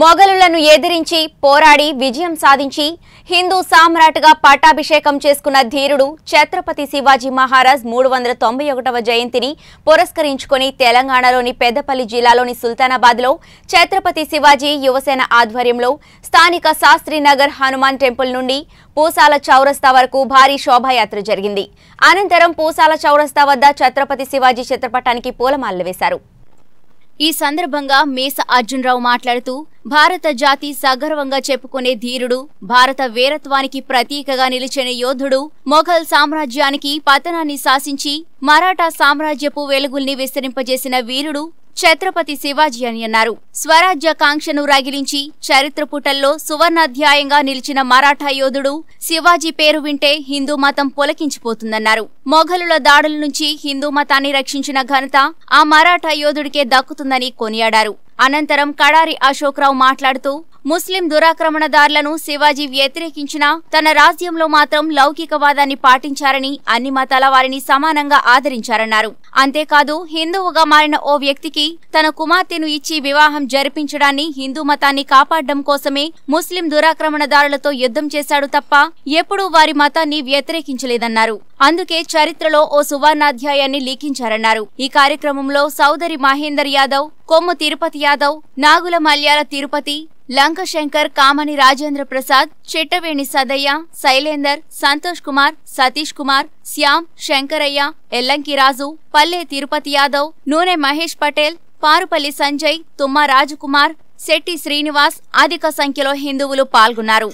మొగలులను ఎదిరించి పోరాడి విజయం సాధించి హిందూ సామ్రాట్గా పట్టాభిషేకం చేసుకున్న ధీరుడు ఛత్రపతి శివాజీ మహారాజ్ 391వ జయంతిని పురస్కరించుకొని తెలంగాణలోని పెద్దపల్లి జిల్లాలోని సుల్తానాబాద్లో ఛత్రపతి శివాజీ యువసేన ఆధ్వర్యంలో స్థానిక శాస్త్రీనగర్ హనుమాన్ టెంపుల్ నుండి పూసాల చౌరస్తా వరకు భారీ శోభాయాత్ర జరిగింది. అనంతరం పూసాల చౌరస్తా వద్ద ఛత్రపతి శివాజీ చిత్రపటానికి పూలమాలలు వేశారు. ఈ సందర్భంగా మేస అర్జున్రావు మాట్లాడుతూ భారత జాతి సగర్వంగా చెప్పుకునే ధీరుడు, భారత వీరత్వానికి ప్రతీకగా నిలిచిన యోధుడు, మొఘల్ సామ్రాజ్యానికి పతనాన్ని శాసించి మరాఠా సామ్రాజ్యపు వెలుగుల్ని విస్తరింపజేసిన వీరుడు ఛత్రపతి శివాజీ అని అన్నారు. స్వరాజ్య కాంక్షను రాగిలించి చరిత్రపుటల్లో సువర్ణాధ్యాయంగా నిలిచిన మరాఠా యోధుడు శివాజీ పేరు వింటే హిందూ మతం పొలకించిపోతుందన్నారు. మొఘలుల దాడుల నుంచి హిందూ మతాన్ని రక్షించిన ఘనత ఆ మరాఠా యోధుడికే దక్కుతుందని కొనియాడారు. అనంతరం కడారి అశోక్రావు మాట్లాడుతూ ముస్లిం దురాక్రమణదారులను శివాజీ వ్యతిరేకించినా తన రాజ్యంలో మాత్రం లౌకికవాదాన్ని పాటించారని, అన్ని మతాల వారిని సమానంగా ఆదరించారన్నారు. అంతేకాదు హిందువుగా మారిన ఓ వ్యక్తికి తన కుమార్తెను ఇచ్చి వివాహం జరిపించడాన్ని హిందూ మతాన్ని కాపాడడం కోసమే ముస్లిం దురాక్రమణదారులతో యుద్ధం చేశాడు తప్ప ఎప్పుడూ వారి మతాన్ని వ్యతిరేకించలేదన్నారు. అందుకే చరిత్రలో ఓ సువర్ణాధ్యాయాన్ని లిఖించారన్నారు. ఈ కార్యక్రమంలో సౌదరి మహేందర్ యాదవ్, కొమ్ము తిరుపతి యాదవ్, నాగుల మల్యాల తిరుపతి, లంకశంకర్, కామని రాజేంద్ర ప్రసాద్, చెట్టవేణి సదయ్య, శైలేందర్, సంతోష్ కుమార్, సతీష్ కుమార్, శ్యామ్, శంకరయ్య, ఎల్లంకి రాజు, పల్లె తిరుపతి యాదవ్, నూనె మహేష్ పటేల్, పారుపల్లి సంజయ్, తుమ్మ రాజు కుమార్, సెట్టి శ్రీనివాస్ అధిక సంఖ్యలో హిందువులు పాల్గొన్నారు.